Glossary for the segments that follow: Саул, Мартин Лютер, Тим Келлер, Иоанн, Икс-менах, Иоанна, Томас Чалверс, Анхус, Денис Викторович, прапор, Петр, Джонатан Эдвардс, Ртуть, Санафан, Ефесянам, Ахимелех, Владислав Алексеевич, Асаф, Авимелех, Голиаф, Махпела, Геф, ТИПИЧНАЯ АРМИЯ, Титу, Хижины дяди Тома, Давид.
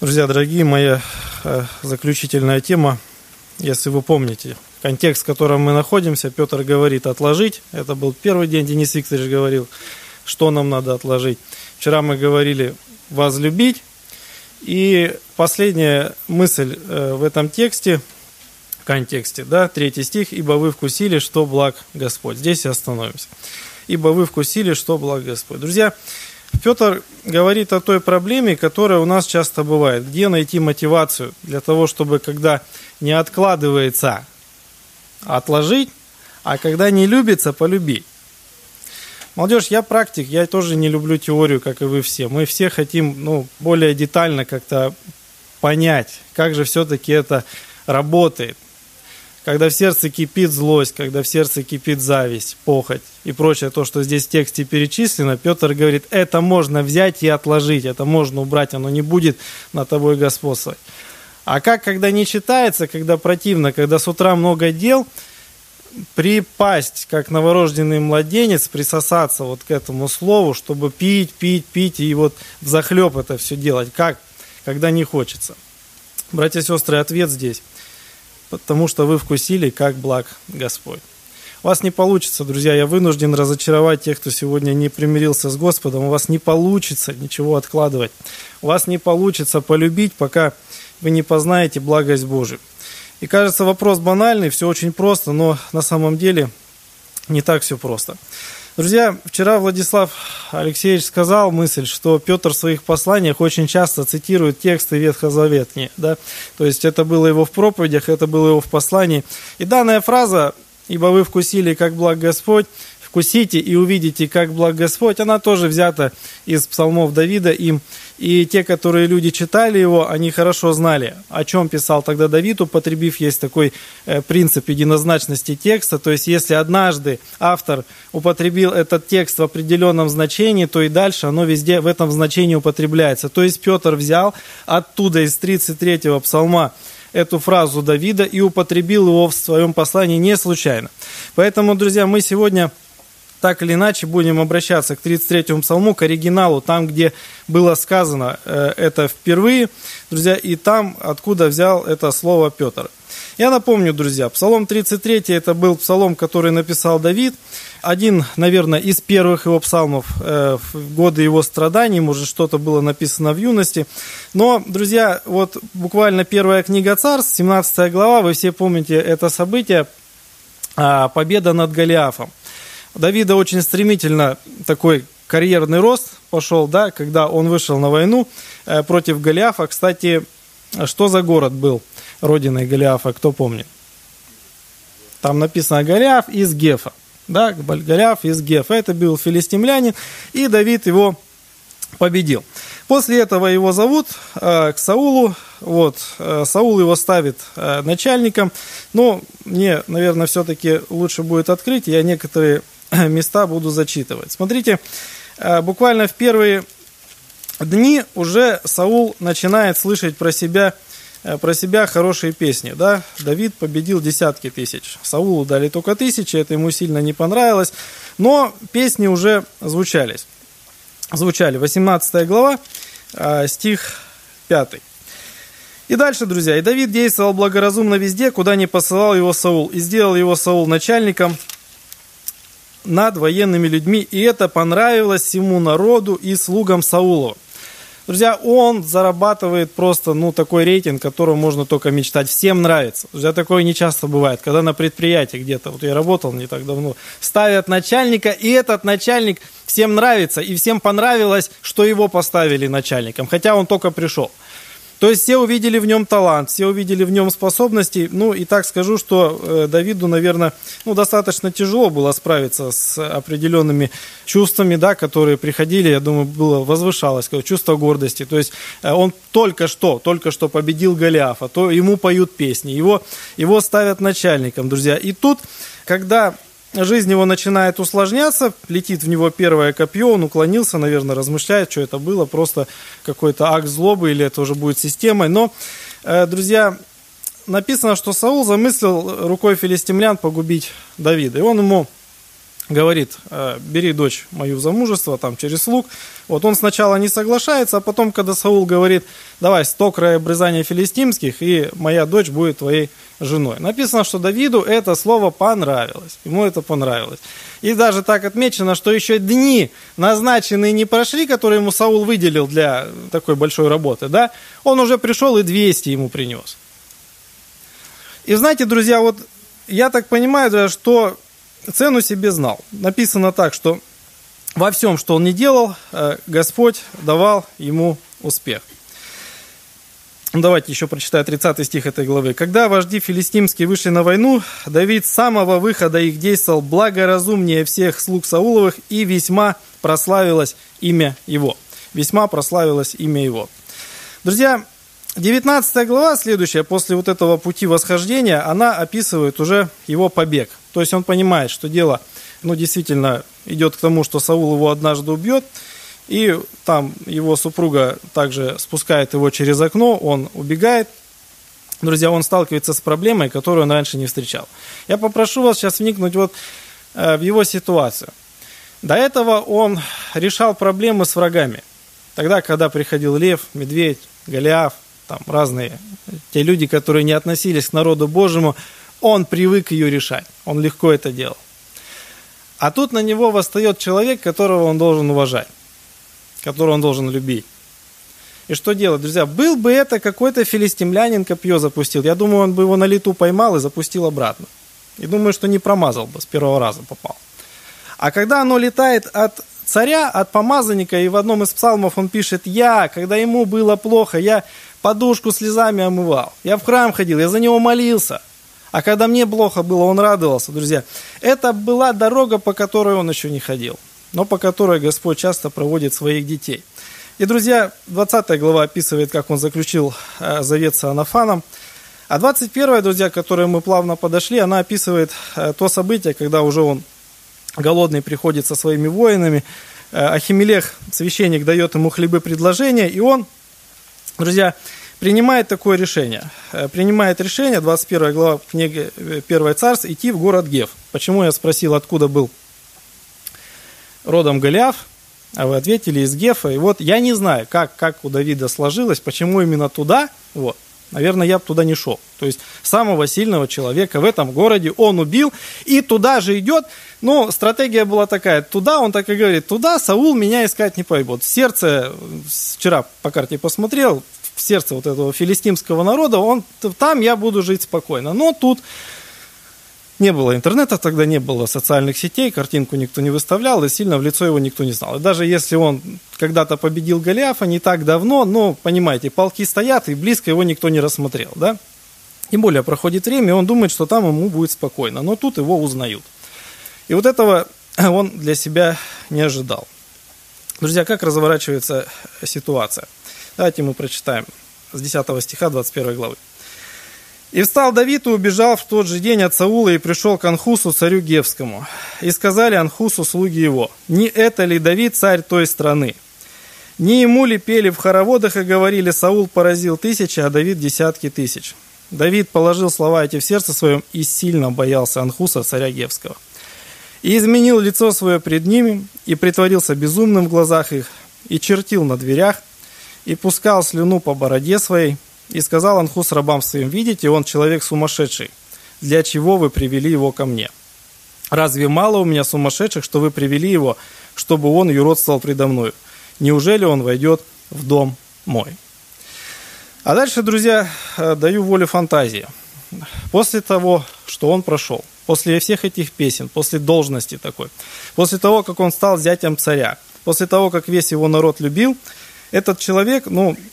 Друзья, дорогие, моя заключительная тема, если вы помните, контекст, в котором мы находимся, Петр говорит отложить, это был первый день, Денис Викторович говорил, что нам надо отложить. Вчера мы говорили возлюбить, и последняя мысль в этом тексте, в контексте, да, 3 стих, ибо вы вкусили, что благ Господь. Здесь и остановимся. Ибо вы вкусили, что благ Господь. Друзья, Петр говорит о той проблеме, которая у нас часто бывает. Где найти мотивацию для того, чтобы, когда не откладывается, отложить, а когда не любится, полюбить. Молодежь, я практик, я тоже не люблю теорию, как и вы все. Мы все хотим более детально как-то понять, как же все-таки это работает. Когда в сердце кипит злость, когда в сердце кипит зависть, похоть и прочее, то, что здесь в тексте перечислено, Петр говорит, это можно взять и отложить, это можно убрать, оно не будет над тобой господствовать. А как, когда не читается, когда противно, когда с утра много дел, припасть, как новорожденный младенец, присосаться вот к этому слову, чтобы пить, и вот взахлеб это все делать, как, когда не хочется. Братья и сестры, ответ здесь. Потому что вы вкусили, как благ Господь. У вас не получится, друзья, я вынужден разочаровать тех, кто сегодня не примирился с Господом. У вас не получится ничего откладывать. У вас не получится полюбить, пока вы не познаете благость Божию. И кажется, вопрос банальный, все очень просто, но на самом деле не так все просто. Друзья, вчера Владислав Алексеевич сказал мысль, что Петр в своих посланиях очень часто цитирует тексты ветхозаветные, да? То есть это было его в проповедях, это было его в послании. И данная фраза «Ибо вы вкусили, как благ Господь», «Вкусите и увидите, как благ Господь», она тоже взята из псалмов Давида им. И те, которые люди читали его, они хорошо знали, о чем писал тогда Давид, употребив есть такой принцип единозначности текста. То есть, если однажды автор употребил этот текст в определенном значении, то и дальше оно везде в этом значении употребляется. То есть, Петр взял оттуда из 33-го псалма эту фразу Давида и употребил его в своем послании не случайно. Поэтому, друзья, мы сегодня так или иначе будем обращаться к 33-му псалму, к оригиналу, там, где было сказано это впервые, друзья, и там, откуда взял это слово Петр. Я напомню, друзья, псалом 33 – это был псалом, который написал Давид, один, наверное, из первых его псалмов в годы его страданий, может, что-то было написано в юности. Но, друзья, вот буквально первая книга Царств, 17 глава, вы все помните это событие, победа над Голиафом. Давида очень стремительно такой карьерный рост пошел, да, когда он вышел на войну против Голиафа. Кстати, что за город был родиной Голиафа, кто помнит? Там написано Голиаф из Гефа. Да, Голиаф из Гефа. Это был филистимлянин, и Давид его победил. После этого его зовут к Саулу. Вот, Саул его ставит начальником. Но мне, наверное, все-таки лучше будет открыть. Я некоторые места буду зачитывать. Смотрите, буквально в первые дни уже Саул начинает слышать про себя хорошие песни, да? Давид победил десятки тысяч, Саулу дали только 1000, это ему сильно не понравилось, но песни уже звучали. 18 глава, стих 5. И дальше, друзья, и Давид действовал благоразумно везде, куда не посылал его Саул, и сделал его Саул начальником над военными людьми, и это понравилось всему народу и слугам Саулу. Друзья, он зарабатывает просто, такой рейтинг, о котором можно только мечтать. Всем нравится. Друзья, такое не часто бывает, когда на предприятии где-то, вот я работал не так давно, ставят начальника, и этот начальник всем нравится, и всем понравилось, что его поставили начальником, хотя он только пришел. То есть все увидели в нем талант, все увидели в нем способности. И так скажу, что Давиду, наверное, достаточно тяжело было справиться с определенными чувствами, да, которые приходили, я думаю, возвышалось чувство гордости. То есть он только что победил Голиафа, то ему поют песни, его ставят начальником, друзья. И тут, когда жизнь его начинает усложняться, летит в него первое копье, он уклонился, наверное, размышляет, что это было, просто какой-то акт злобы или это уже будет системой. Но, друзья, написано, что Саул замыслил рукой филистимлян погубить Давида, и он ему говорит, бери дочь мою в замужество, там, через слуг. Вот он сначала не соглашается, а потом, когда Саул говорит, давай 100 краеобрезаний филистимских, и моя дочь будет твоей женой. Написано, что Давиду это слово понравилось, ему это понравилось. И даже так отмечено, что еще дни назначенные не прошли, которые ему Саул выделил для такой большой работы, да? Он уже пришел и 200 ему принес. И знаете, друзья, вот я так понимаю, что... Цену себе знал. Написано так, что во всем, что он не делал, Господь давал ему успех. Давайте еще прочитаю 30 стих этой главы. «Когда вожди филистимские вышли на войну, Давид с самого выхода их действовал благоразумнее всех слуг Сауловых, и весьма прославилось имя его». Весьма прославилось имя его. Друзья, 19 глава, следующая, после вот этого пути восхождения, она описывает уже его побег. То есть он понимает, что дело, действительно идет к тому, что Саул его однажды убьет, и там его супруга также спускает его через окно, он убегает. Друзья, он сталкивается с проблемой, которую он раньше не встречал. Я попрошу вас сейчас вникнуть в его ситуацию. До этого он решал проблемы с врагами. Тогда, когда приходил лев, медведь, Голиаф, там разные те люди, которые не относились к народу Божьему, он привык ее решать, он легко это делал. А тут на него восстает человек, которого он должен уважать, которого он должен любить. И что делать, друзья? Был бы это какой-то филистимлянин, копье запустил, я думаю, он бы его на лету поймал и запустил обратно. И думаю, что не промазал бы, с первого раза попал. А когда оно летает от царя, от помазанника, и в одном из псалмов он пишет, я, когда ему было плохо, я подушку слезами омывал, я в храм ходил, я за него молился. А когда мне плохо было, он радовался, друзья. Это была дорога, по которой он еще не ходил, но по которой Господь часто проводит своих детей. И, друзья, 20 глава описывает, как он заключил завет с Санафаном. А 21, друзья, к которой мы плавно подошли, она описывает то событие, когда уже он голодный приходит со своими воинами. Ахимелех, священник, дает ему хлебопредложение, и он, друзья, принимает такое решение. Принимает решение, 21 глава книги 1 Царств, идти в город Геф. Почему я спросил, откуда был родом Голиаф? А вы ответили, из Гефа. И вот я не знаю, как у Давида сложилось, почему именно туда. Вот. Наверное, я бы туда не шел. То есть самого сильного человека в этом городе он убил и туда же идет. Но стратегия была такая, туда, он так и говорит, туда Саул меня искать не пойдет. Сердце, вчера по карте посмотрел, в сердце вот этого филистимского народа, там я буду жить спокойно. Но тут не было интернета, тогда не было социальных сетей, картинку никто не выставлял, и сильно в лицо его никто не знал. И даже если он когда-то победил Голиафа не так давно, понимаете, полки стоят, и близко его никто не рассмотрел, да? Тем более проходит время, и он думает, что там ему будет спокойно, но тут его узнают. И вот этого он для себя не ожидал. Друзья, как разворачивается ситуация? Давайте мы прочитаем с 10 стиха 21 главы. «И встал Давид и убежал в тот же день от Саула и пришел к Анхусу, царю Гевскому. И сказали Анхусу слуги его, не это ли Давид, царь той страны? Не ему ли пели в хороводах и говорили, Саул поразил 1000, а Давид 10 тысяч? Давид положил слова эти в сердце своем и сильно боялся Анхуса, царя Гевского. И изменил лицо свое пред ними, и притворился безумным в глазах их, и чертил на дверях, и пускал слюну по бороде своей, и сказал Анхус рабам своим, видите, он человек сумасшедший, для чего вы привели его ко мне? Разве мало у меня сумасшедших, что вы привели его, чтобы он юродствовал предо мною? Неужели он войдет в дом мой?» А дальше, друзья, даю волю фантазии. После того, что он прошел, после всех этих песен, после должности такой, после того, как он стал зятем царя, после того, как весь его народ любил, этот человек,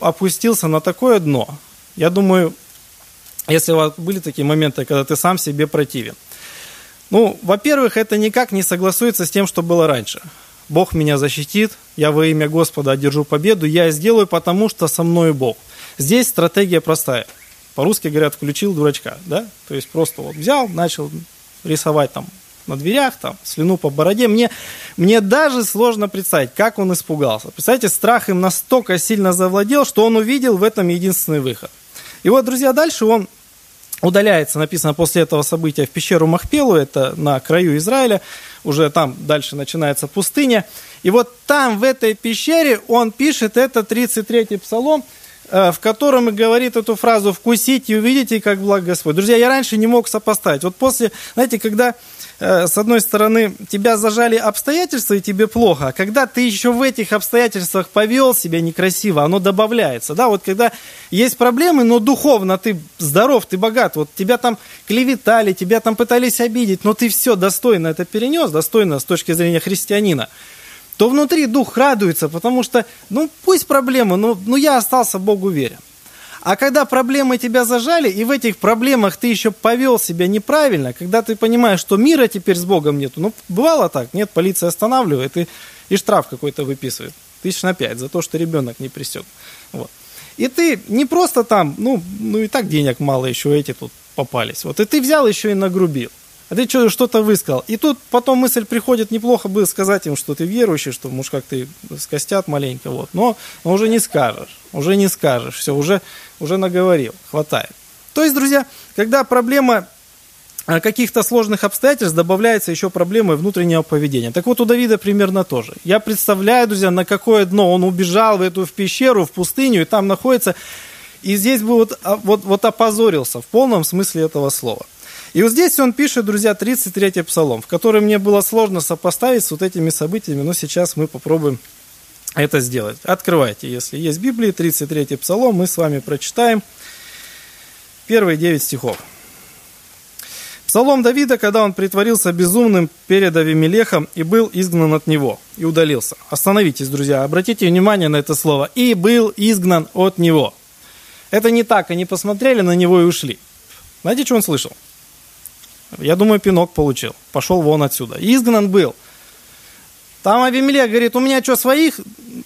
опустился на такое дно. Я думаю, если у вас были такие моменты, когда ты сам себе противен. Во-первых, это никак не согласуется с тем, что было раньше. Бог меня защитит, я во имя Господа одержу победу, я сделаю, потому что со мной Бог. Здесь стратегия простая. По-русски говорят, включил дурачка, да? То есть просто взял, начал рисовать на дверях, слюну по бороде. Мне даже сложно представить, как он испугался. Представляете, страх им настолько сильно завладел, что он увидел в этом единственный выход. И вот, друзья, дальше он удаляется, написано, после этого события в пещеру Махпелу, это на краю Израиля. уже там дальше начинается пустыня. И вот там, в этой пещере, он пишет, это 33-й псалом, в котором и говорит эту фразу «вкусите и увидите, как благ Господь». Друзья, я раньше не мог сопоставить. Вот после, знаете, когда, с одной стороны, тебя зажали обстоятельства, и тебе плохо, а когда ты еще в этих обстоятельствах повел себя некрасиво, оно добавляется. Да, вот когда есть проблемы, но духовно ты здоров, ты богат, вот тебя там клеветали, тебя там пытались обидеть, но ты все достойно это перенес, достойно с точки зрения христианина, то внутри дух радуется, потому что, ну, пусть проблемы, но я остался Богу верен. А когда проблемы тебя зажали, и в этих проблемах ты еще повел себя неправильно, когда ты понимаешь, что мира теперь с Богом нету, ну, бывало так, нет, полиция останавливает и штраф какой-то выписывает, 5 тысяч за то, что ребенок не присек. Вот. И ты не просто там, ну и так денег мало еще, эти тут попались, вот, и ты взял еще и нагрубил. А ты что-то высказал. И тут потом мысль приходит, неплохо бы сказать им, что ты верующий, что, может, как ты скостят маленько, вот. Но уже не скажешь, все, уже наговорил, хватает. То есть, друзья, когда проблема каких-то сложных обстоятельств, добавляется еще проблемы внутреннего поведения. Так вот, у Давида примерно тоже. Я представляю, друзья, на какое дно он убежал в пещеру, в пустыню, и там находится, и здесь бы вот опозорился в полном смысле этого слова. И вот здесь он пишет, друзья, 33-й псалом, в который мне было сложно сопоставить с вот этими событиями, но сейчас мы попробуем это сделать. Открывайте, если есть в Библии, 33-й псалом, мы с вами прочитаем первые 9 стихов. «Псалом Давида, когда он притворился безумным перед Авимелехом и был изгнан от него, и удалился». Остановитесь, друзья, обратите внимание на это слово. «И был изгнан от него». Это не так, они посмотрели на него и ушли. Знаете, что он слышал? Я думаю, пинок получил. Пошел вон отсюда. Изгнан был. Там Авимелех говорит, у меня что, своих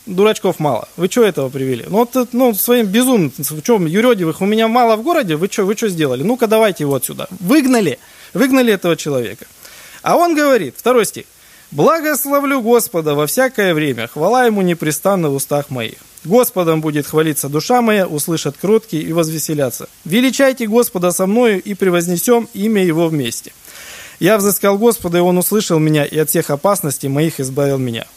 дурачков мало? Вы что этого привели? Ну, своим безумцем, что, юродивых у меня мало в городе? Вы что сделали? Ну-ка, давайте его отсюда. Выгнали этого человека. А он говорит, 2 стих. «Благословлю Господа во всякое время, хвала Ему непрестанно в устах моих. Господом будет хвалиться душа моя, услышат кроткие и возвеселятся. Величайте Господа со мною и превознесем имя Его вместе. Я взыскал Господа, и Он услышал меня, и от всех опасностей моих избавил меня.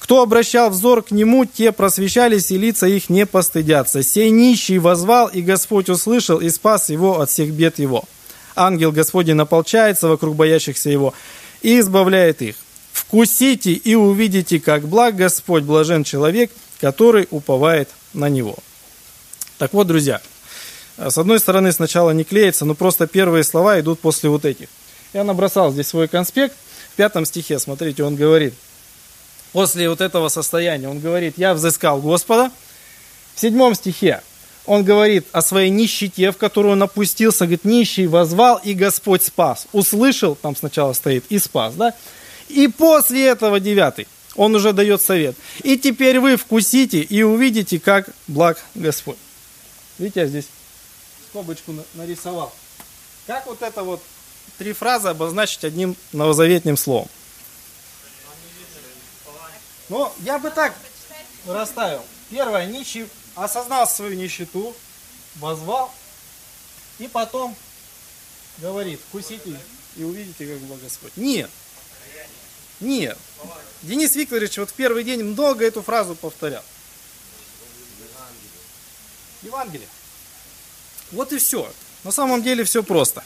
Кто обращал взор к Нему, те просвещались, и лица их не постыдятся. Сей нищий возвал, и Господь услышал, и спас его от всех бед его. Ангел Господень ополчается вокруг боящихся Его и избавляет их. Вкусите и увидите, как благ Господь, блажен человек, который уповает на Него». Так вот, друзья, с одной стороны сначала не клеится, но просто первые слова идут после вот этих. Я набросал здесь свой конспект. В 5 стихе, смотрите, он говорит, после вот этого состояния, он говорит, я взыскал Господа. В 7 стихе он говорит о своей нищете, в которую он опустился, говорит, нищий возвал, и Господь спас. Услышал, там сначала стоит, и спас, да? И после этого 9, он уже дает совет. И теперь вы вкусите и увидите, как благ Господь. Видите, я здесь скобочку нарисовал. Как вот это вот 3 фразы обозначить одним новозаветным словом? Ну, я бы так расставил. Первое, нищий осознал свою нищету, возвал, и потом говорит, вкусите и увидите, как благ Господь. Нет. Денис Викторович вот в первый день много эту фразу повторял. Евангелие. Вот и все. На самом деле все просто.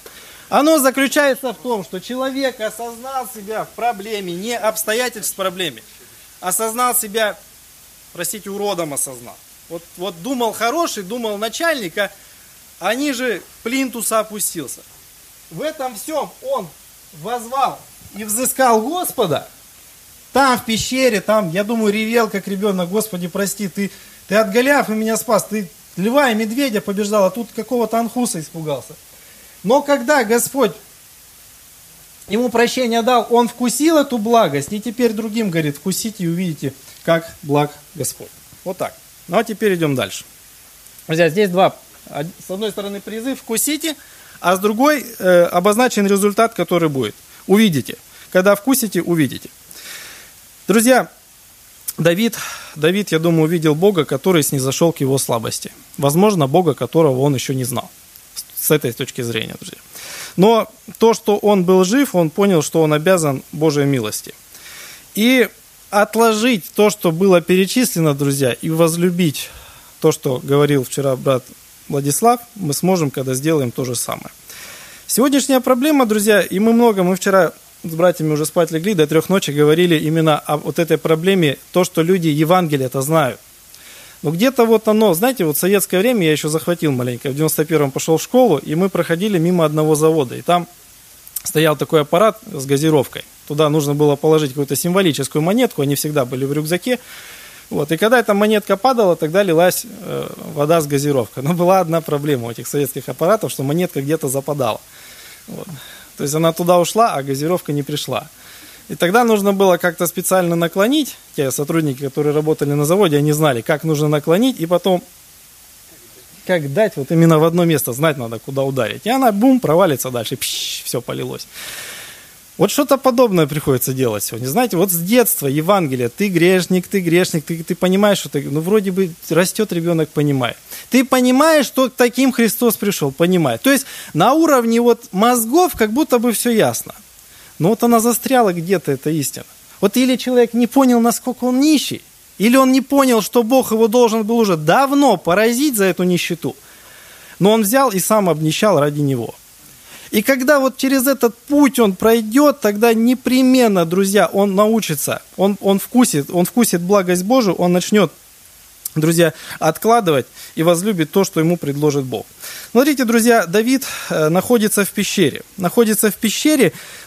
Оно заключается в том, что человек осознал себя в проблеме, не обстоятельств в проблеме. Осознал себя, простите, уродом осознал. Вот думал хороший, думал начальник, а ниже плинтуса опустился. В этом всем он возвал и взыскал Господа. Там в пещере, там, я думаю, ревел, как ребенок, Господи, прости, ты от Голиафа меня спас, ты льва и медведя побеждал, а тут какого-то Анхуса испугался. Но когда Господь ему прощение дал, он вкусил эту благость, и теперь другим говорит, вкусите и увидите, как благ Господь. Вот так. Ну а теперь идем дальше. Друзья, здесь два. С одной стороны призыв, вкусите, а с другой обозначен результат, который будет. Увидите. Когда вкусите, увидите. Друзья, Давид, я думаю, увидел Бога, который снизошел к его слабости. Возможно, Бога, которого он еще не знал. с этой точки зрения, друзья. Но то, что он был жив, он понял, что он обязан Божьей милости. И отложить то, что было перечислено, друзья, и возлюбить то, что говорил вчера брат Владислав, мы сможем, когда сделаем то же самое. Сегодняшняя проблема, друзья, и мы вчера с братьями уже спать легли, до 3 ночи говорили именно о вот этой проблеме, то, что люди Евангелие-то знают. Но где-то вот оно, знаете, вот в советское время я еще захватил маленько, в 91-м пошел в школу, и мы проходили мимо одного завода, и там стоял такой аппарат с газировкой. Туда нужно было положить какую-то символическую монетку, они всегда были в рюкзаке. Вот. И когда эта монетка падала, тогда лилась вода с газировкой. Но была одна проблема у этих советских аппаратов, что монетка где-то западала. Вот. То есть она туда ушла, а газировка не пришла. И тогда нужно было как-то специально наклонить. Те сотрудники, которые работали на заводе, они знали, как нужно наклонить, и потом как дать вот именно в одно место. Знать надо, куда ударить. И она, бум, провалится дальше, пш, все полилось. Вот что-то подобное приходится делать сегодня. Знаете, вот с детства Евангелие. Ты грешник, ты грешник, ты понимаешь, что ты... Ну, вроде бы растет ребенок, понимает. Ты понимаешь, что таким Христос пришел, понимает. То есть на уровне вот мозгов как будто бы все ясно. Но вот она застряла где-то, эта истина. Вот или человек не понял, насколько он нищий, или он не понял, что Бог его должен был уже давно поразить за эту нищету. Но он взял и сам обнищал ради него. И когда вот через этот путь он пройдет, тогда непременно, друзья, он научится, он вкусит благость Божию, он начнет, друзья, откладывать и возлюбит то, что ему предложит Бог. Смотрите, друзья, Давид находится в пещере,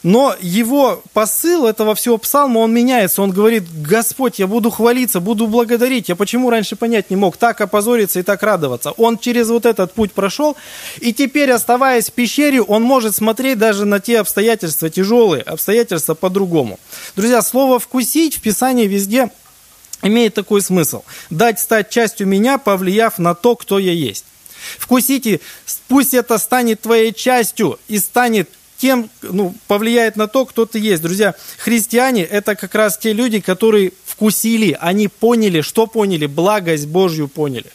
но его посыл этого всего псалма, он меняется, он говорит: Господь, я буду хвалиться, буду благодарить, я почему раньше понять не мог, так опозориться и так радоваться. Он через вот этот путь прошел, и теперь, оставаясь в пещере, он может смотреть даже на те обстоятельства тяжелые, обстоятельства по-другому. Друзья, слово «вкусить» в Писании везде имеет такой смысл. Дать стать частью меня, повлияв на то, кто я есть. Вкусите, пусть это станет твоей частью и станет тем, повлияет на то, кто ты есть. Друзья, христиане — это как раз те люди, которые вкусили, они поняли, что поняли, благость Божью поняли.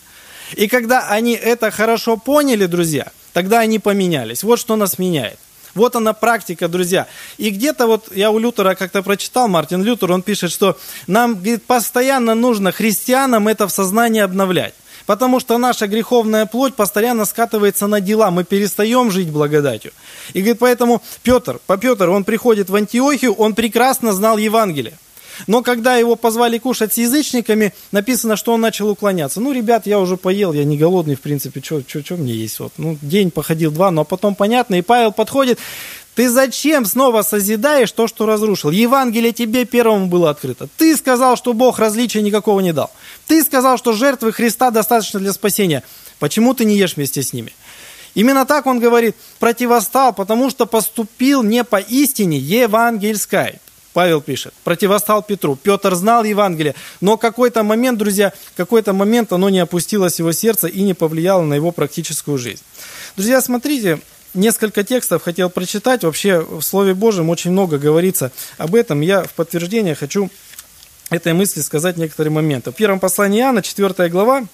И когда они это хорошо поняли, друзья, тогда они поменялись. Вот что нас меняет. Вот она практика, друзья. И где-то вот я у Лютера как-то прочитал, Мартин Лютер, он пишет, что нам, говорит, постоянно нужно христианам это в сознании обновлять. Потому что наша греховная плоть постоянно скатывается на дела, мы перестаем жить благодатью. И говорит, поэтому Петр, он приходит в Антиохию, он прекрасно знал Евангелие. Но когда его позвали кушать с язычниками, написано, что он начал уклоняться. Ребят, я уже поел, я не голодный, в принципе, что мне есть? День походил, 2, но потом понятно, и Павел подходит. Ты зачем снова созидаешь то, что разрушил? Евангелие тебе первому было открыто. Ты сказал, что Бог различия никакого не дал. Ты сказал, что жертвы Христа достаточно для спасения. Почему ты не ешь вместе с ними? Именно так он говорит, противостал, потому что поступил не по истине евангельской. Павел пишет, противостал Петру. Петр знал Евангелие, но какой-то момент оно не опустилось в его сердце и не повлияло на его практическую жизнь. Друзья, смотрите, несколько текстов хотел прочитать. Вообще в Слове Божьем очень много говорится об этом. Я в подтверждение хочу этой мысли сказать некоторые моменты. В первом послании Иоанна, 4 глава,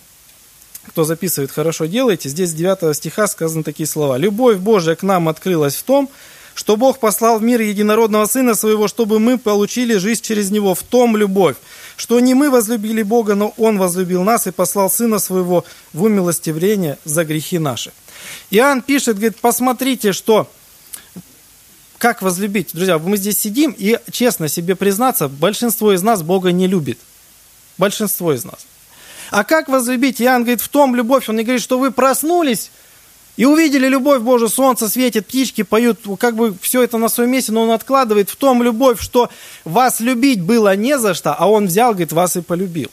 кто записывает, хорошо делаете, здесь с 9 стиха сказаны такие слова. «Любовь Божия к нам открылась в том, что Бог послал в мир единородного Сына Своего, чтобы мы получили жизнь через Него, в том любовь, что не мы возлюбили Бога, но Он возлюбил нас и послал Сына Своего в умилостивление за грехи наши». Иоанн пишет, говорит, посмотрите, что... Как возлюбить? Друзья, мы здесь сидим, и честно себе признаться, большинство из нас Бога не любит. Большинство из нас. А как возлюбить? Иоанн говорит, в том любовь. Он не говорит, что вы проснулись, и увидели любовь Божию, солнце светит, птички поют, как бы все это на своем месте, но он откладывает в том любовь, что вас любить было не за что, а он взял, говорит, вас и полюбил.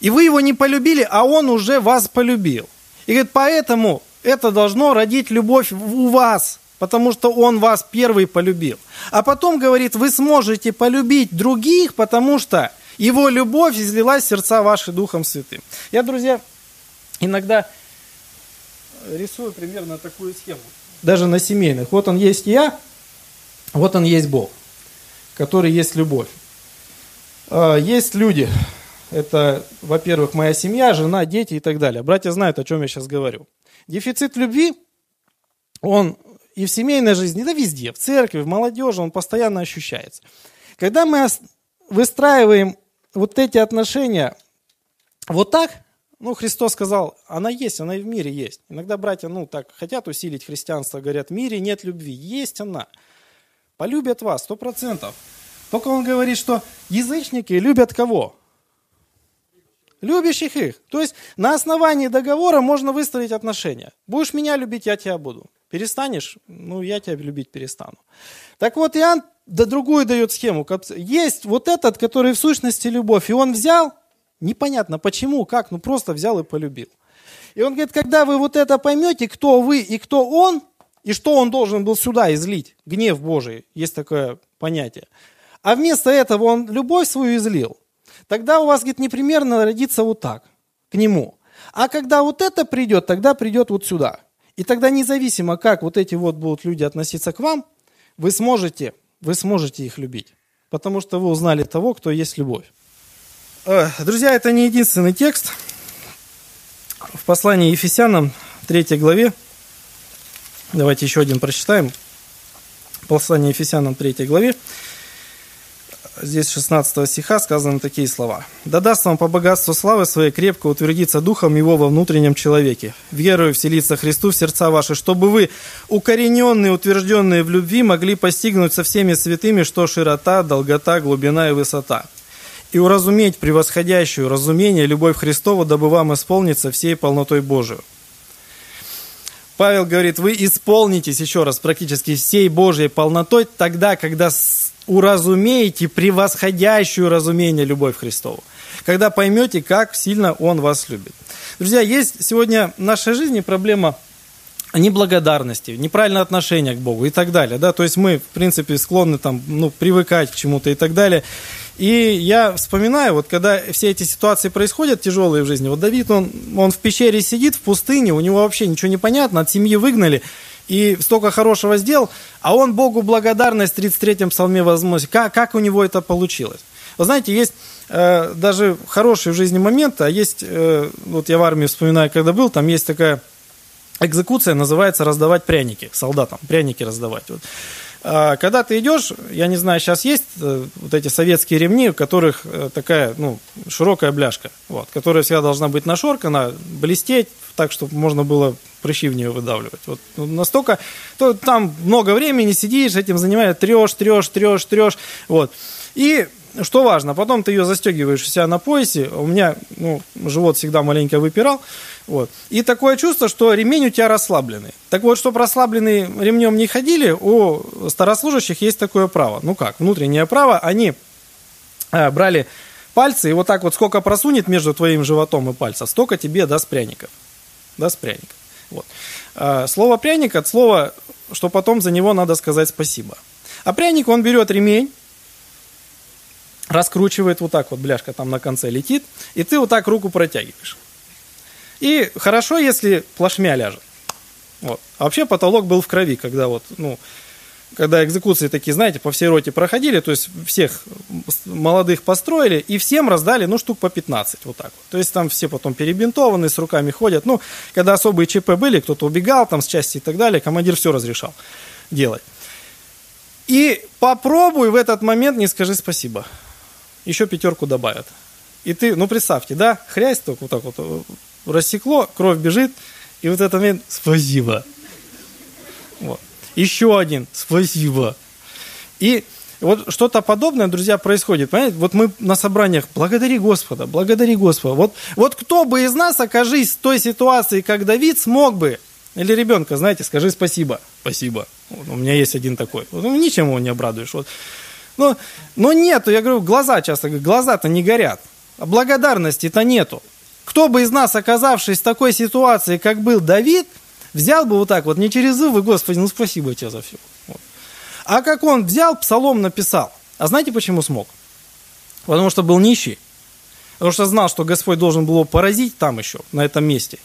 И вы его не полюбили, а он уже вас полюбил. И говорит, поэтому это должно родить любовь у вас, потому что он вас первый полюбил. А потом, говорит, вы сможете полюбить других, потому что его любовь излилась в сердца ваши Духом Святым. Я, друзья, иногда... рисую примерно такую схему. Даже на семейных. Вот он есть я, вот он есть Бог, который есть любовь. Есть люди. Это, во-первых, моя семья, жена, дети и так далее. Братья знают, о чем я сейчас говорю. Дефицит любви он и в семейной жизни, да везде, в церкви, в молодежи, он постоянно ощущается. Когда мы выстраиваем вот эти отношения вот так, ну, Христос сказал, она есть, она и в мире есть. Иногда братья, ну, так хотят усилить христианство, говорят, в мире нет любви, есть она. Полюбят вас, 100%. Только он говорит, что язычники любят кого? Любящих их. То есть на основании договора можно выстроить отношения. Будешь меня любить, я тебя буду. Перестанешь, ну, я тебя любить перестану. Так вот, Иоанн другую дает схему. Есть вот этот, который в сущности любовь, и он взял, непонятно почему, как, ну просто взял и полюбил. И он говорит, когда вы вот это поймете, кто вы и кто он, и что он должен был сюда излить, гнев Божий, есть такое понятие. А вместо этого он любовь свою излил, тогда у вас, говорит, непременно родится вот так, к нему. А когда вот это придет, тогда придет вот сюда. И тогда независимо, как вот эти вот будут люди относиться к вам, вы сможете их любить, потому что вы узнали того, кто есть любовь. Друзья, это не единственный текст. В послании Ефесянам, 3 главе, давайте еще один прочитаем. Послание Ефесянам, 3 главе, здесь 16 стиха сказаны такие слова. «Да даст вам по богатству славы своей крепко утвердиться духом его во внутреннем человеке, верою вселиться Христу в сердца ваши, чтобы вы, укорененные, утвержденные в любви, могли постигнуть со всеми святыми, что широта, долгота, глубина и высота». И уразуметь превосходящую разумение любовь Христову, дабы вам исполниться всей полнотой Божию. Павел говорит, вы исполнитесь, еще раз, практически всей Божьей полнотой, тогда, когда уразумеете превосходящую разумение любовь Христову. Когда поймете, как сильно Он вас любит. Друзья, есть сегодня в нашей жизни проблема неблагодарности, неправильное отношение к Богу и так далее. Да? То есть мы, в принципе, склонны там, ну, привыкать к чему-то и так далее. И я вспоминаю, вот когда все эти ситуации происходят тяжелые в жизни, вот Давид, он в пещере сидит, в пустыне, у него вообще ничего не понятно, от семьи выгнали, и столько хорошего сделал, а он Богу благодарность в 33-м псалме возносит. Как у него это получилось? Вы знаете, есть даже хорошие в жизни моменты, а есть, вот я в армии вспоминаю, когда был, там есть такая экзекуция, называется «раздавать пряники», солдатам пряники раздавать, вот. Когда ты идешь, я не знаю, сейчас есть вот эти советские ремни, у которых такая, ну, широкая бляшка, вот, которая всегда должна быть нашоркана, блестеть, так, чтобы можно было прыщи в нее выдавливать. Вот настолько, то там много времени сидишь, этим занимаешься, трешь. Вот. И что важно, потом ты ее застегиваешь у себя на поясе, у меня, ну, живот всегда маленько выпирал, вот. И такое чувство, что ремень у тебя расслабленный. Так вот, чтобы расслабленный ремнем не ходили, у старослужащих есть такое право. Ну как, внутреннее право, они брали пальцы, и вот так вот сколько просунет между твоим животом и пальцем, столько тебе даст пряников. Вот. Слово пряник от слова, что потом за него надо сказать спасибо. А пряник, он берет ремень, раскручивает вот так вот, бляшка там на конце летит, и ты вот так руку протягиваешь. И хорошо, если плашмя ляжет. Вот. А вообще потолок был в крови, когда вот, ну, когда экзекуции такие, знаете, по всей роте проходили, то есть всех молодых построили и всем раздали, ну, штук по 15, вот так вот. То есть там все потом перебинтованы, с руками ходят. Ну, когда особые ЧП были, кто-то убегал там с части и так далее, командир все разрешал делать. И попробуй в этот момент не скажи спасибо. Еще пятерку добавят. И ты, ну представьте, да, хрясь только вот так вот рассекло, кровь бежит, и вот этот момент спасибо. Вот. Еще один спасибо. И вот что-то подобное, друзья, происходит. Понимаете, вот мы на собраниях благодари Господа, благодари Господа. Вот кто бы из нас, окажись в той ситуации, как Давид, смог бы, или ребенка, знаете, скажи спасибо. Спасибо. Вот, у меня есть один такой. Вот, ну, ничем его не обрадуешь. Вот. Но нету, я говорю, глаза часто, глаза-то не горят, а благодарности-то нету. Кто бы из нас, оказавшись в такой ситуации, как был Давид, взял бы вот так вот, не через зубы, Господи, ну спасибо тебе за все. Вот. А как он взял, псалом написал. А знаете, почему смог? Потому что был нищий. Потому что знал, что Господь должен был его поразить там еще, на этом месте.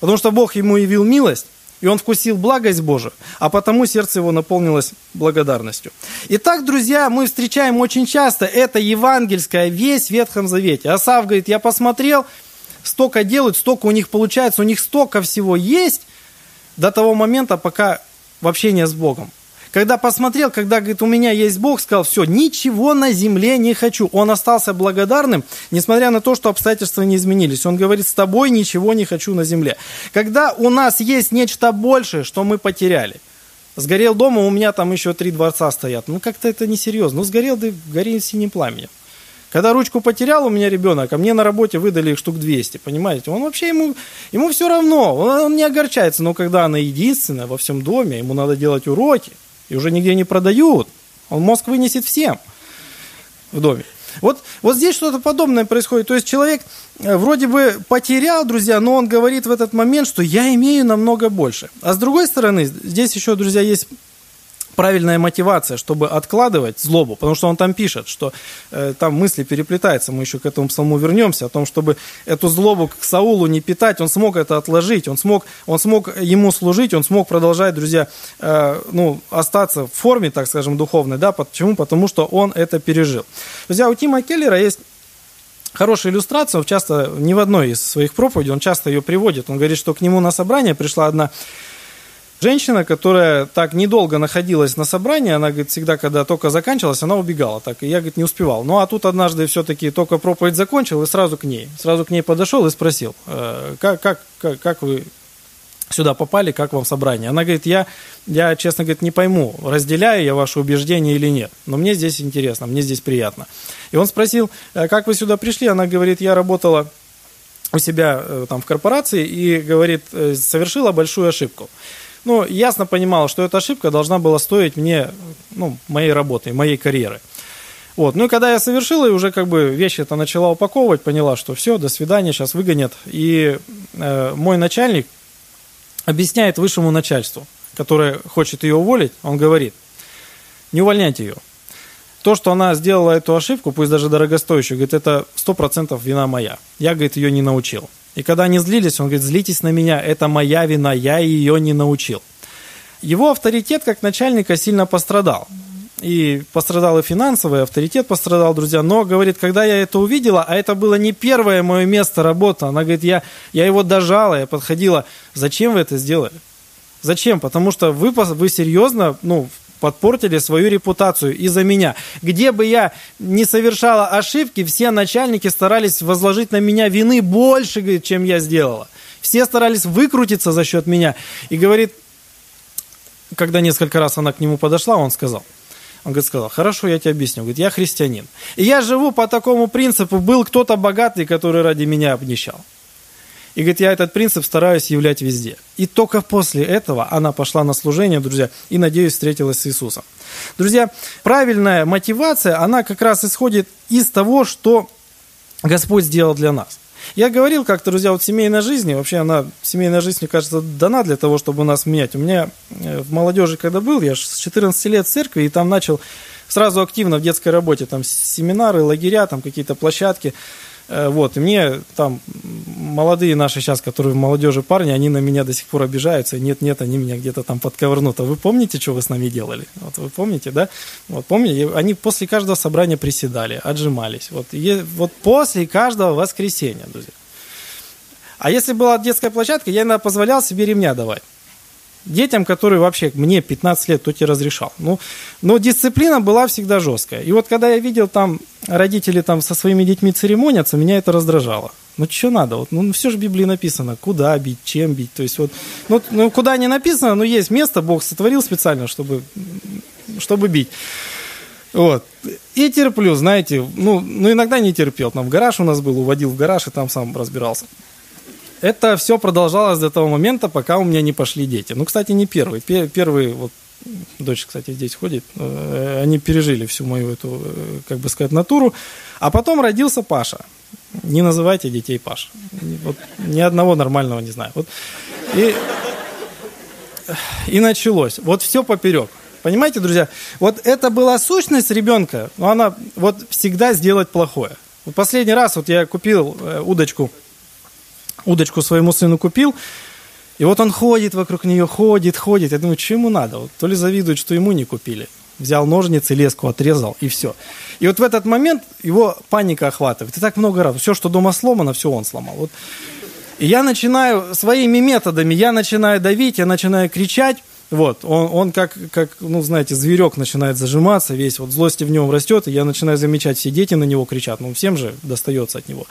Потому что Бог ему явил милость, и он вкусил благость Божию, а потому сердце его наполнилось благодарностью. Итак, друзья, мы встречаем очень часто это евангельская весть в Ветхом Завете. Асаф говорит, я посмотрел, столько делают, столько у них получается, у них столько всего есть, до того момента, пока в общении с Богом. Когда посмотрел, когда, говорит, у меня есть Бог, сказал, все, ничего на земле не хочу. Он остался благодарным, несмотря на то, что обстоятельства не изменились. Он говорит, с тобой ничего не хочу на земле. Когда у нас есть нечто большее, что мы потеряли. Сгорел дом, у меня там еще 3 дворца стоят. Ну, как-то это несерьезно. Ну, сгорел, да гори синим пламенем. Когда ручку потерял у меня ребенок, а мне на работе выдали их штук 200, понимаете? Он вообще, ему все равно, он не огорчается. Но когда она единственная во всем доме, ему надо делать уроки. И уже нигде не продают. Он мозг вынесет всем в доме. Вот здесь что-то подобное происходит. То есть человек вроде бы потерял, друзья, но он говорит в этот момент, что я имею намного больше. А с другой стороны, здесь еще, друзья, есть правильная мотивация, чтобы откладывать злобу. Потому что он там пишет, что там мысли переплетаются. Мы еще к этому псалму вернемся. О том, чтобы эту злобу к Саулу не питать. Он смог это отложить. Он смог ему служить. Он смог продолжать, друзья, остаться в форме, так скажем, духовной. Да? Почему? Потому что он это пережил. Друзья, у Тима Келлера есть хорошая иллюстрация. Он часто, не в одной из своих проповедей, он часто ее приводит. Он говорит, что к нему на собрание пришла одна женщина, которая так недолго находилась на собрании, она, говорит, всегда, когда только заканчивалась, она убегала, так, и я, говорит, не успевал. Ну, а тут однажды все-таки только проповедь закончил, и сразу к ней подошел и спросил, как вы сюда попали, как вам собрание? Она, говорит, я честно, говорит, не пойму, разделяю я ваши убеждения или нет, но мне здесь интересно, мне здесь приятно. И он спросил, как вы сюда пришли? Она, говорит, я работала у себя там в корпорации и, говорит, совершила большую ошибку. Ну, ясно понимал, что эта ошибка должна была стоить мне, моей работы, моей карьеры. Вот. Ну, и когда я совершила, и уже как бы вещи-то начала упаковывать, поняла, что все, до свидания, сейчас выгонят. И мой начальник объясняет высшему начальству, которое хочет ее уволить, он говорит, не увольняйте ее. То, что она сделала эту ошибку, пусть даже дорогостоящую, говорит, это 100% вина моя. Я, говорит, ее не научил. И когда они злились, он говорит, злитесь на меня, это моя вина, я ее не научил. Его авторитет как начальника сильно пострадал. И пострадал и финансовый авторитет пострадал, друзья. Но, говорит, когда я это увидела, а это было не первое мое место работы, она говорит, я его дожала, я подходила. Зачем вы это сделали? Зачем? Потому что вы серьезно, подпортили свою репутацию из-за меня. Где бы я не совершала ошибки, все начальники старались возложить на меня вины больше, говорит, чем я сделала. Все старались выкрутиться за счет меня. И говорит, когда несколько раз она к нему подошла, он сказал, хорошо, я тебе объясню. Говорит, я христианин. И я живу по такому принципу, был кто-то богатый, который ради меня обнищал. И, говорит, я этот принцип стараюсь являть везде. И только после этого она пошла на служение, друзья, и, надеюсь, встретилась с Иисусом. Друзья, правильная мотивация, она как раз исходит из того, что Господь сделал для нас. Я говорил как-то, друзья, семейной жизни, вообще семейная жизнь, мне кажется, дана для того, чтобы нас менять. У меня в молодежи, когда был, я с 14 лет в церкви, и там начал сразу активно в детской работе, там семинары, лагеря, там какие-то площадки. Вот, и мне там молодые наши сейчас, которые в молодежи парни, они на меня до сих пор обижаются, нет-нет, они меня где-то там подковырнут, а вы помните, что вы с нами делали? Вот вы помните, да? Вот помните, они после каждого собрания приседали, отжимались, вот после каждого воскресенья, друзья. А если была детская площадка, я иногда позволял себе ремня давать. Детям, которые вообще мне 15 лет, тот и разрешал. Но дисциплина была всегда жесткая. И вот когда я видел там, родители там со своими детьми церемонятся, меня это раздражало. Что надо? Все же в Библии написано, куда бить, чем бить. То есть куда не написано, но есть место, Бог сотворил специально, чтобы бить. Вот. И терплю, знаете, иногда не терпел. Там в гараж у нас был, уводил в гараж и там сам разбирался. Это все продолжалось до того момента, пока у меня не пошли дети. Кстати, не первые. Первые, дочь, кстати, здесь ходит, они пережили всю мою эту, как бы сказать, натуру. А потом родился Паша. Не называйте детей Паш. Ни одного нормального не знаю. И началось. Все поперек. Понимаете, друзья? Это была сущность ребенка, но она всегда сделать плохое. Последний раз я купил удочку. Удочку своему сыну купил, и он ходит вокруг нее, ходит. Я думаю, что ему надо? То ли завидует, что ему не купили. Взял ножницы, леску отрезал, и все. И в этот момент его паника охватывает. И так много раз. Все, что дома сломано, все он сломал. И я начинаю своими методами, я начинаю давить, я начинаю кричать. Вот, он как, знаете, зверек начинает зажиматься, весь вот злости в нем растет, и я начинаю замечать, все дети на него кричат, ну, всем же достается от него.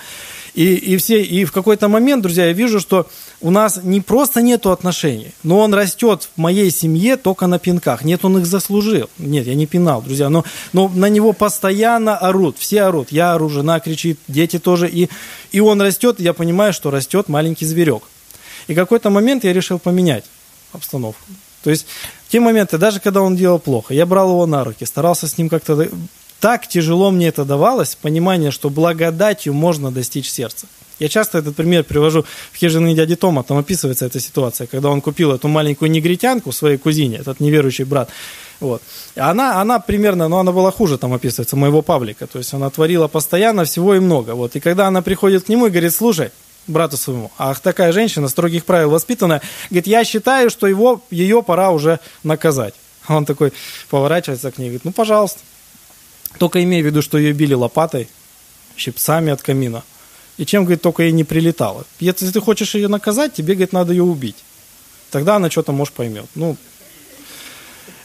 И в какой-то момент, друзья, я вижу, что у нас не просто нету отношений, но он растет в моей семье только на пинках. Нет, он их заслужил. Нет, я не пинал, друзья, но на него постоянно орут, все орут. Я ору, жена кричит, дети тоже. И он растет, и я понимаю, что растет маленький зверек. И в какой-то момент я решил поменять обстановку. То есть в те моменты, даже когда он делал плохо, я брал его на руки, старался с ним как-то... Так тяжело мне это давалось, понимание, что благодатью можно достичь сердца. Я часто этот пример привожу в «Хижины дяди Тома», там описывается эта ситуация, когда он купил эту маленькую негритянку своей кузине, этот неверующий брат. Вот. Она примерно, она была хуже, там описывается, моего Павлика, то есть она творила постоянно всего и много. Вот. И когда она приходит к нему и говорит, слушай, брату своему, ах, такая женщина, строгих правил воспитанная, говорит, я считаю, что ее пора уже наказать. А он такой поворачивается к ней и говорит, ну, пожалуйста. Только имея в виду, что ее били лопатой, щипцами от камина. И чем, говорит, только ей не прилетало. Если ты хочешь ее наказать, тебе, говорит, надо ее убить. Тогда она что-то, может, поймет. Ну.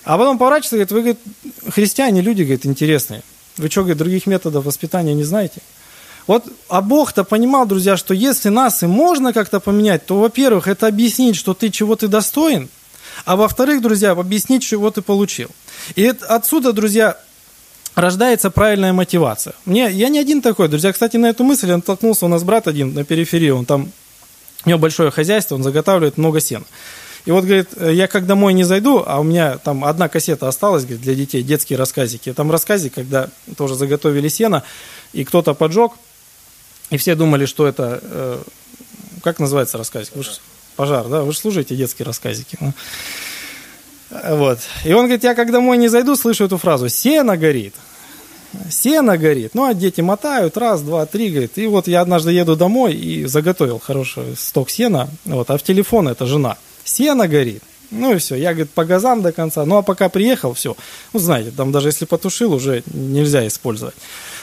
А потом поворачивается и говорит, вы, говорит, христиане, люди, говорит, интересные. Вы что, говорит, других методов воспитания не знаете? Вот, а Бог-то понимал, друзья, что если нас и можно как-то поменять, то, во-первых, это объяснить, что ты чего ты достоин, а во-вторых, друзья, объяснить, чего ты получил. И отсюда, друзья, рождается правильная мотивация. Я не один такой, друзья. Кстати, на эту мысль он толкнулся. У нас брат один на периферии, у него большое хозяйство, он заготавливает много сена. И вот, говорит, я как домой не зайду, а у меня там одна кассета осталась, говорит, для детей, детские рассказики. Там рассказик, когда тоже заготовили сено, и кто-то поджег, и все думали, что это... как называется рассказик? Пожар, да? Вы же слушаете детские рассказики. Вот. И он говорит, я как домой не зайду, слышу эту фразу, сено горит, сено горит. Ну, а дети мотают, раз, два, три, говорит. И вот я однажды еду домой и заготовил хороший сток сена, вот, а в телефон это жена, сено горит. Ну и все, я, говорит, по газам до конца, ну а пока приехал, все. Ну, знаете, там даже если потушил, уже нельзя использовать.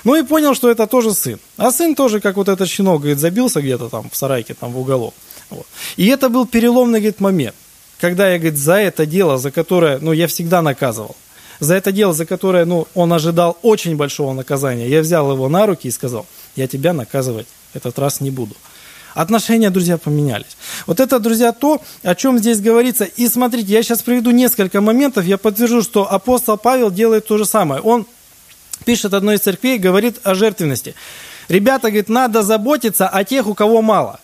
Ну и понял, что это тоже сын. А сын тоже, как вот этот щенок, говорит, забился где-то там в сарайке, там в уголок. Вот. И это был переломный, говорит, момент. Когда я, говорит, за это дело, за которое, я всегда наказывал, за это дело, за которое, он ожидал очень большого наказания, я взял его на руки и сказал, я тебя наказывать этот раз не буду. Отношения, друзья, поменялись. Вот это, друзья, то, о чем здесь говорится. И смотрите, я сейчас приведу несколько моментов, я подтвержу, что апостол Павел делает то же самое. Он пишет одной из церквей, говорит о жертвенности. Ребята, говорит, надо заботиться о тех, у кого мало.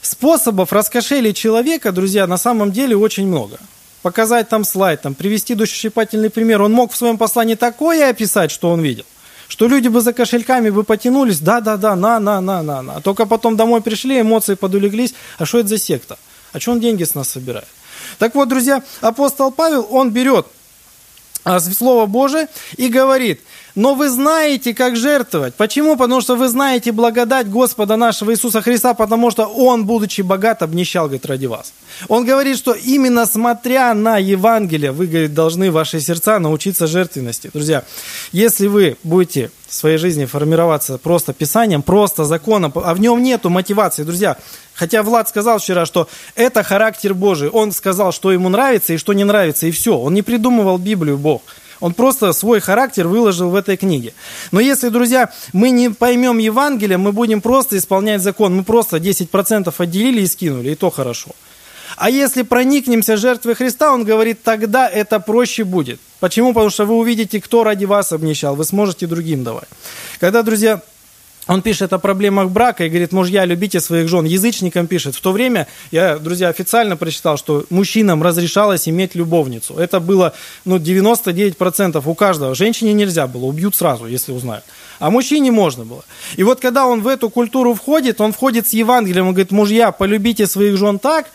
Способов раскошелить человека, друзья, на самом деле очень много. Показать там слайд, привести душещипательный пример. Он мог в своем послании такое описать, что он видел, что люди бы за кошельками бы потянулись, да-да-да, на. Только потом домой пришли, эмоции подулеглись. А что это за секта? А что он деньги с нас собирает? Так вот, друзья, апостол Павел, он берет Слово Божие и говорит, но вы знаете, как жертвовать. Почему? Потому что вы знаете благодать Господа нашего Иисуса Христа, потому что Он, будучи богат, обнищал, говорит, ради вас. Он говорит, что именно смотря на Евангелие, вы, говорит, должны ваши сердца научиться жертвенности. Друзья, если вы будете в своей жизни формироваться просто Писанием, просто законом, а в нем нету мотивации, друзья. Хотя Влад сказал вчера, что это характер Божий. Он сказал, что ему нравится и что не нравится, и все. Он не придумывал Библию, Бог. Он просто свой характер выложил в этой книге. Но если, друзья, мы не поймем Евангелие, мы будем просто исполнять закон. Мы просто 10% отделили и скинули, и то хорошо. А если проникнемся жертвой Христа, он говорит, тогда это проще будет. Почему? Потому что вы увидите, кто ради вас обнищал, вы сможете другим давать. Когда, друзья, он пишет о проблемах брака и говорит, мужья, любите своих жен. Язычникам пишет. В то время, я, друзья, официально прочитал, что мужчинам разрешалось иметь любовницу. Это было 99% у каждого. Женщине нельзя было, убьют сразу, если узнают. А мужчине можно было. И вот когда он в эту культуру входит, он входит с Евангелием, он говорит, мужья, полюбите своих жен так,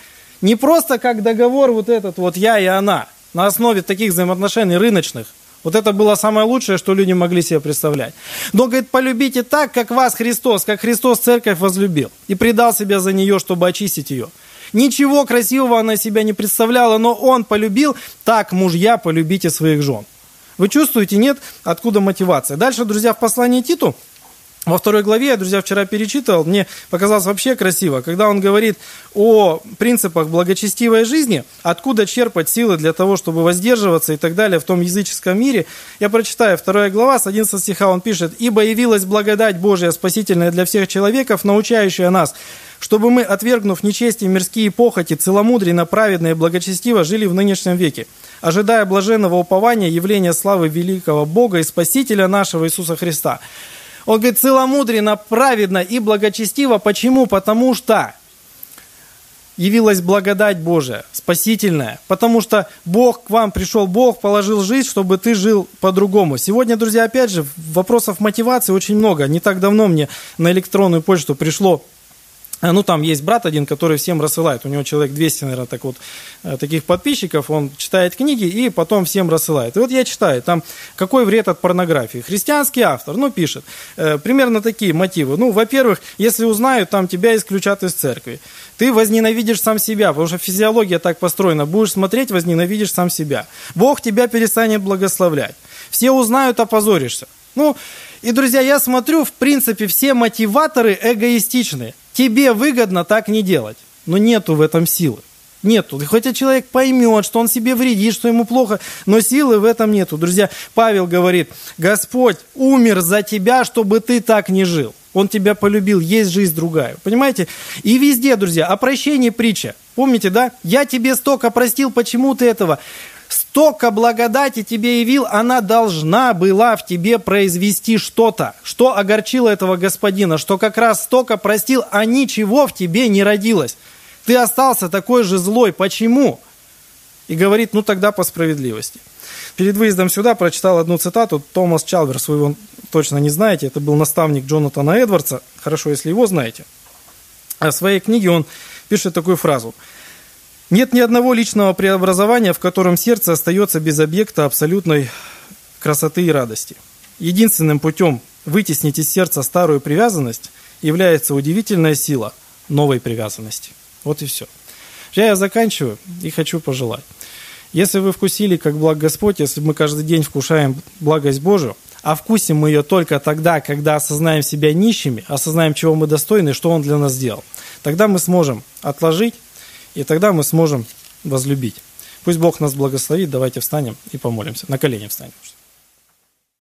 не просто как договор вот этот вот я и она, на основе таких взаимоотношений рыночных. Вот это было самое лучшее, что люди могли себе представлять. Но, говорит, полюбите так, как вас Христос, как Христос церковь возлюбил и предал себя за нее, чтобы очистить ее. Ничего красивого она себя не представляла, но он полюбил, так, мужья, полюбите своих жен. Вы чувствуете, нет, откуда мотивация? Дальше, друзья, в послании Титу Во второй главе, я, друзья, вчера перечитывал, мне показалось вообще красиво, когда он говорит о принципах благочестивой жизни, откуда черпать силы для того, чтобы воздерживаться и так далее в том языческом мире. Я прочитаю 2 глава, с 11 стиха он пишет: «Ибо явилась благодать Божия, спасительная для всех человеков, научающая нас, чтобы мы, отвергнув нечестие, мирские похоти, целомудренно, праведно и благочестиво жили в нынешнем веке, ожидая блаженного упования, явления славы великого Бога и Спасителя нашего Иисуса Христа». Он говорит, целомудренно, праведно и благочестиво. Почему? Потому что явилась благодать Божия, спасительная. Потому что Бог к вам пришел, Бог положил жизнь, чтобы ты жил по-другому. Сегодня, друзья, опять же, вопросов мотивации очень много. Не так давно мне на электронную почту пришло, там есть брат один, который всем рассылает. У него человек 200, наверное, таких подписчиков. Он читает книги и потом всем рассылает. И вот я читаю, там, какой вред от порнографии. Христианский автор, пишет. Примерно такие мотивы. Во-первых, если узнают, тебя исключат из церкви. Ты возненавидишь сам себя, потому что физиология так построена. Будешь смотреть, возненавидишь сам себя. Бог тебя перестанет благословлять. Все узнают, опозоришься. И, друзья, я смотрю, в принципе, все мотиваторы эгоистичные. Тебе выгодно так не делать. Но нету в этом силы. Нету. Хотя человек поймет, что он себе вредит, что ему плохо, но силы в этом нету. Друзья, Павел говорит, Господь умер за тебя, чтобы ты так не жил. Он тебя полюбил, есть жизнь другая. Понимаете? И везде, друзья, о прощении притча. Помните, да? Я тебе столько простил, почему ты этого? Столько благодати тебе явил, она должна была в тебе произвести что-то, что огорчило этого господина, что как раз столько простил, а ничего в тебе не родилось. Ты остался такой же злой. Почему? И говорит, тогда по справедливости. Перед выездом сюда прочитал одну цитату. Томас Чалверс, вы его точно не знаете, это был наставник Джонатана Эдвардса. Хорошо, если его знаете. В своей книге он пишет такую фразу. Нет ни одного личного преобразования, в котором сердце остается без объекта абсолютной красоты и радости. Единственным путем вытеснить из сердца старую привязанность является удивительная сила новой привязанности. Вот и все. Я заканчиваю и хочу пожелать. Если вы вкусили, как благ Господь, если мы каждый день вкушаем благость Божию, а вкусим мы ее только тогда, когда осознаем себя нищими, осознаем, чего мы достойны, что Он для нас сделал, тогда мы сможем отложить, и тогда мы сможем возлюбить. Пусть Бог нас благословит. Давайте встанем и помолимся. На колени встанем.